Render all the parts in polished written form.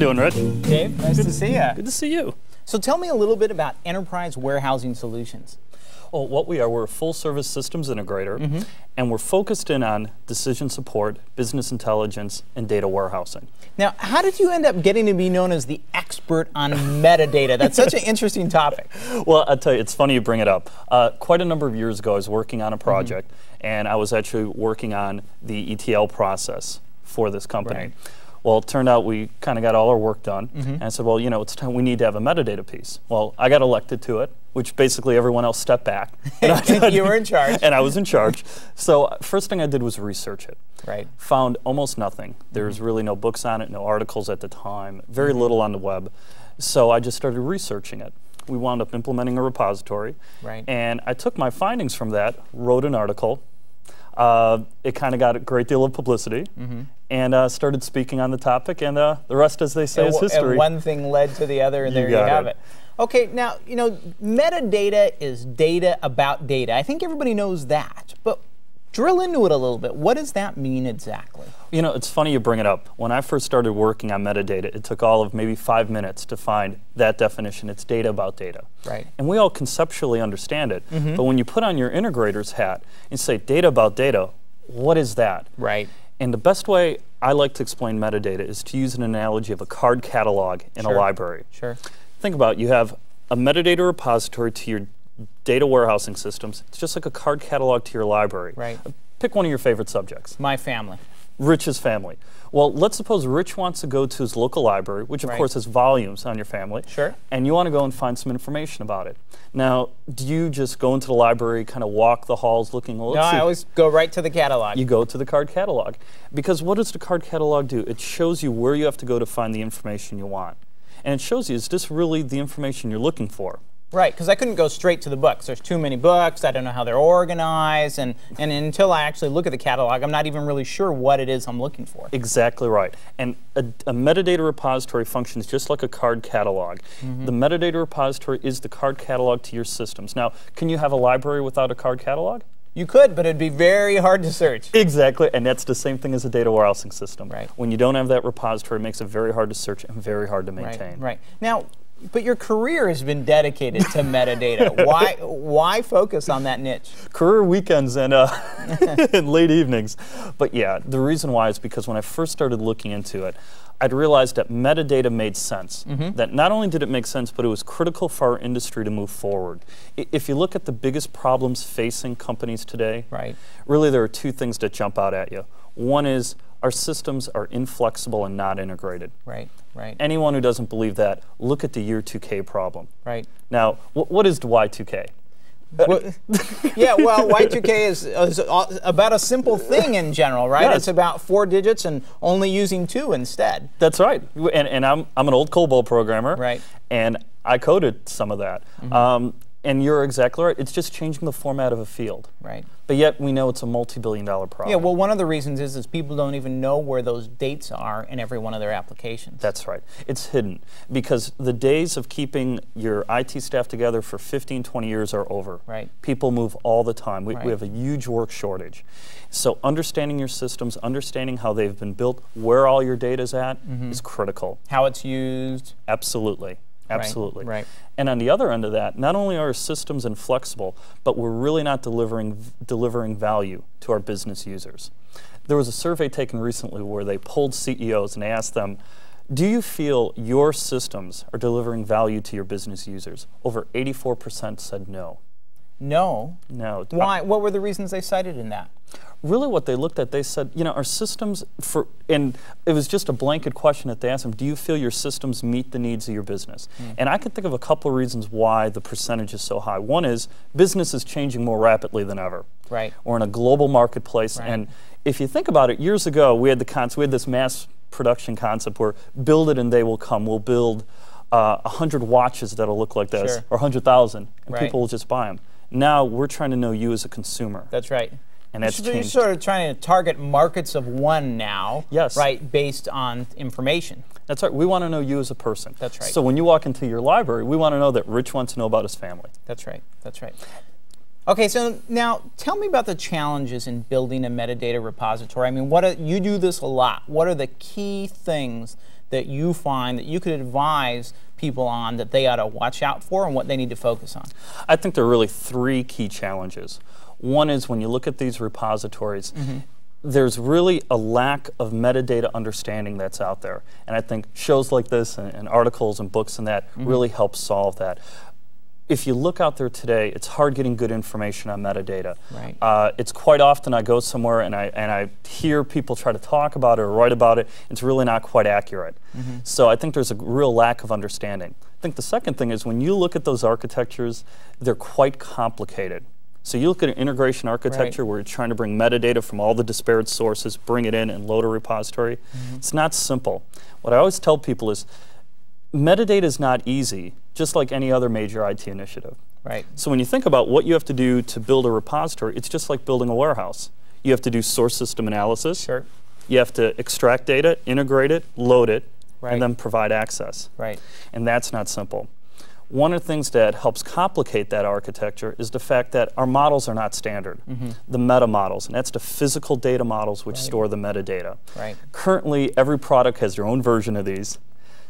you doing, Rich? Dave, nice to see you. Good to see you. So tell me a little bit about Enterprise Warehousing Solutions. Well, what we are, we're a full-service systems integrator, and we're focused in on decision support, business intelligence, and data warehousing. Now, how did you end up getting to be known as the expert on metadata? That's such an interesting topic. Well, I'll tell you, it's funny you bring it up. Quite a number of years ago, I was working on a project, and I was actually working on the ETL process for this company. Right. Well, it turned out we kind of got all our work done, and I said, well, you know, it's time, we need to have a metadata piece. Well, I got elected to it, which basically everyone else stepped back. You were in charge. And I was in charge. So first thing I did was research it. Right. Found almost nothing. There's really no books on it, no articles at the time, very little on the web. So I just started researching it. We wound up implementing a repository. Right. And I took my findings from that, wrote an article. It kind of got a great deal of publicity, and started speaking on the topic, and the rest, as they say, is history. And one thing led to the other, and there you have it. Okay, now, you know, metadata is data about data. I think everybody knows that, but drill into it a little bit. What does that mean exactly? You know, it's funny you bring it up. When I first started working on metadata, it took all of maybe 5 minutes to find that definition. It's data about data. Right. And we all conceptually understand it. But when you put on your integrator's hat and say data about data, what is that? Right. And the best way I like to explain metadata is to use an analogy of a card catalog in a library. Think about it. You have a metadata repository to your data warehousing systems. It's just like a card catalog to your library. Right. Pick one of your favorite subjects. My family. Rich's family. Well, let's suppose Rich wants to go to his local library, which of course has volumes on your family. Sure. And you want to go and find some information about it. Now, do you just go into the library, kind of walk the halls looking? Well, no, I always go right to the catalog. You go to the card catalog. Because what does the card catalog do? It shows you where you have to go to find the information you want. And it shows you, is this really the information you're looking for? Right, because I couldn't go straight to the books. There's too many books. I don't know how they're organized. And until I actually look at the catalog, I'm not even really sure what it is I'm looking for. Exactly right. And a metadata repository functions just like a card catalog. The metadata repository is the card catalog to your systems. Now, can you have a library without a card catalog? You could, but it'd be very hard to search. Exactly, and that's the same thing as a data warehousing system. Right. When you don't have that repository, it makes it very hard to search and very hard to maintain. Right, right. Now, but your career has been dedicated to metadata. Why focus on that niche? Career weekends and, and late evenings. But yeah, the reason why is because when I first started looking into it, I'd realized that metadata made sense. That not only did it make sense, but it was critical for our industry to move forward. If you look at the biggest problems facing companies today, really there are two things that jump out at you. One is our systems are inflexible and not integrated. Right, right. Anyone who doesn't believe that, look at the year 2K problem. Right. Now, what is the Y2K? Yeah, well, Y2K is about a simple thing in general, right? Yes. It's about 4 digits and only using 2 instead. That's right. And I'm an old COBOL programmer. Right. And I coded some of that. And you're exactly right. It's just changing the format of a field. Right. But yet we know it's a multi-billion-dollar problem. Yeah, well, one of the reasons is people don't even know where those dates are in every one of their applications. That's right. It's hidden. Because the days of keeping your IT staff together for 15, 20 years are over. Right. People move all the time. We have a huge work shortage. So understanding your systems, understanding how they've been built, where all your data's at is critical. How it's used. Absolutely. Absolutely. Right, right. And on the other end of that, not only are our systems inflexible, but we're really not delivering value to our business users. There was a survey taken recently where they polled CEOs and asked them, do you feel your systems are delivering value to your business users? Over 84% said no. No? No. Why? What were the reasons they cited in that? Really what they looked at, they said, you know, our systems, and it was just a blanket question that they asked them, do you feel your systems meet the needs of your business? And I can think of a couple of reasons why the percentage is so high. One is business is changing more rapidly than ever. Right. We're in a global marketplace, and if you think about it, years ago we had the we had this mass production concept where build it and they will come. We'll build 100 watches that'll look like this, or 100,000, and people will just buy them. Now we're trying to know you as a consumer. That's right. And that's you're sort of trying to target markets of one now, right, based on information. That's right. We want to know you as a person. That's right. So when you walk into your library, we want to know that Rich wants to know about his family. That's right. That's right. Okay, so now tell me about the challenges in building a metadata repository. I mean, you do this a lot. What are the key things that you find that you could advise people on that they ought to watch out for and what they need to focus on? I think there are really three key challenges. One is when you look at these repositories, there's really a lack of metadata understanding that's out there. And I think shows like this and articles and books and that really help solve that. If you look out there today, it's hard getting good information on metadata. Right. It's quite often I go somewhere and I hear people try to talk about it or write about it. It's really not quite accurate. So I think there's a real lack of understanding. I think the second thing is when you look at those architectures, they're quite complicated. So you look at an integration architecture where you're trying to bring metadata from all the disparate sources, bring it in and load a repository. It's not simple. What I always tell people is metadata is not easy, just like any other major IT initiative. Right. So when you think about what you have to do to build a repository, it's just like building a warehouse. You have to do source system analysis. Sure. You have to extract data, integrate it, load it, and then provide access. Right. And that's not simple. One of the things that helps complicate that architecture is the fact that our models are not standard. The meta models, and that's the physical data models which store the metadata. Currently, every product has their own version of these.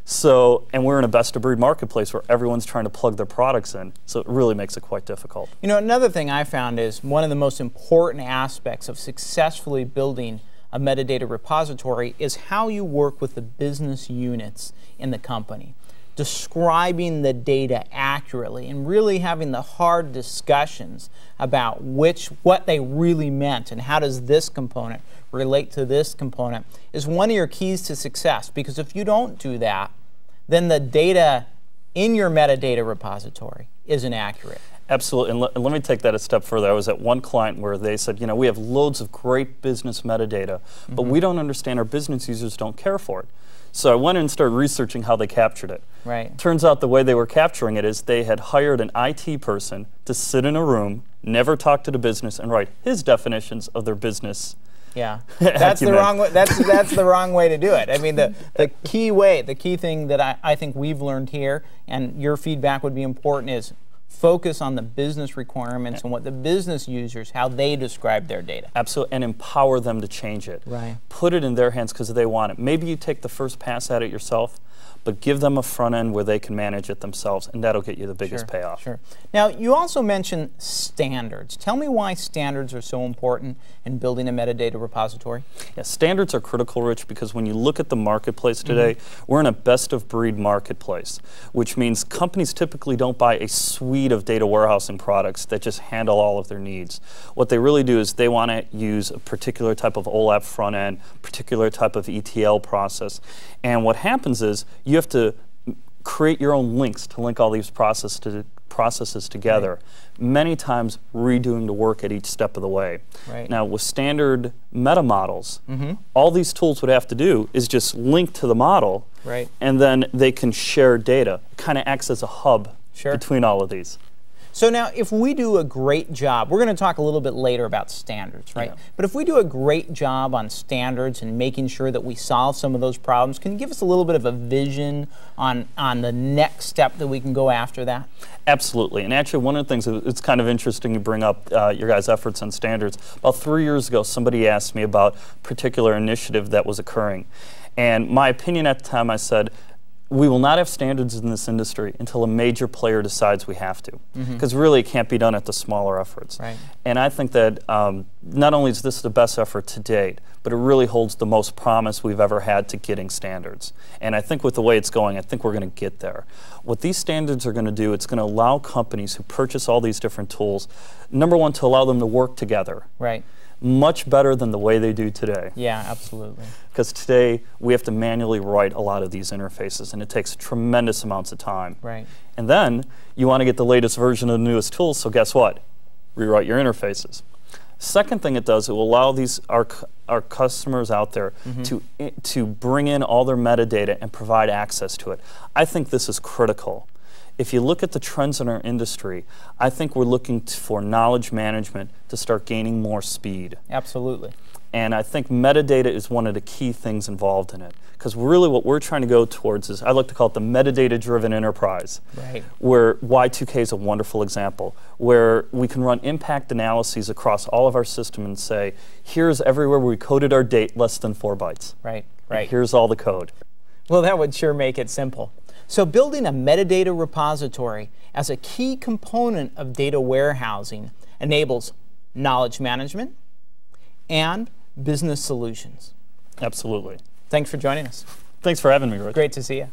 So, and we're in a best-of-breed marketplace where everyone's trying to plug their products in, so it really makes it quite difficult. You know, another thing I found is one of the most important aspects of successfully building a metadata repository is how you work with the business units in the company, describing the data accurately and really having the hard discussions about what they really meant and how does this component relate to this component is one of your keys to success, because if you don't do that, then the data in your metadata repository isn't accurate. Absolutely, and let me take that a step further. I was at one client where they said, you know, we have loads of great business metadata, but we don't understand, our business users don't care for it. So I went in and started researching how they captured it. Turns out the way they were capturing it is they had hired an IT person to sit in a room, never talk to the business, and write his definitions of their business. That's the wrong way. That's the wrong way to do it. I mean, the key thing that I think we've learned here, and your feedback would be important, is focus on the business requirements and what the business users, how they describe their data. Absolutely, and empower them to change it. Put it in their hands because they want it. Maybe you take the first pass at it yourself, but give them a front end where they can manage it themselves, and that'll get you the biggest payoff. Now, you also mentioned standards. Tell me why standards are so important in building a metadata repository. Yeah, standards are critical, Rich, because when you look at the marketplace today, we're in a best-of-breed marketplace, which means companies typically don't buy a suite of data warehousing products that just handle all of their needs. What they really do is they want to use a particular type of OLAP front end, particular type of ETL process. And what happens is you have to create your own links to link all these processes together, many times redoing the work at each step of the way. Now, with standard meta models, all these tools would have to do is just link to the model, and then they can share data. It kind of acts as a hub between all of these. So now, if we do a great job, we're going to talk a little bit later about standards, right? But if we do a great job on standards and making sure that we solve some of those problems, can you give us a little bit of a vision on the next step that we can go after that? Absolutely, and actually one of the things, it's kind of interesting you bring up your guys' efforts on standards. About 3 years ago, somebody asked me about a particular initiative that was occurring. And my opinion at the time, I said, we will not have standards in this industry until a major player decides we have to, because really it can't be done at the smaller efforts. And I think that not only is this the best effort to date, but it really holds the most promise we've ever had to getting standards. And I think with the way it's going, I think we're going to get there. What these standards are going to do, it's going to allow companies who purchase all these different tools, number one, to allow them to work together. Much better than the way they do today. Yeah, absolutely. Because today we have to manually write a lot of these interfaces, and it takes tremendous amounts of time. And then you want to get the latest version of the newest tools, so guess what? Rewrite your interfaces. Second thing it does, it will allow these our customers out there to bring in all their metadata and provide access to it. I think this is critical. If you look at the trends in our industry, I think we're looking for knowledge management to start gaining more speed. Absolutely. And I think metadata is one of the key things involved in it. Because really what we're trying to go towards is, I like to call it the metadata-driven enterprise, where Y2K is a wonderful example, where we can run impact analyses across all of our system and say, here's everywhere we coded our date less than 4 bytes. Here's all the code. Well, that would sure make it simple. So building a metadata repository as a key component of data warehousing enables knowledge management and business solutions. Absolutely. Thanks for joining us. Thanks for having me, Rich. Great to see you.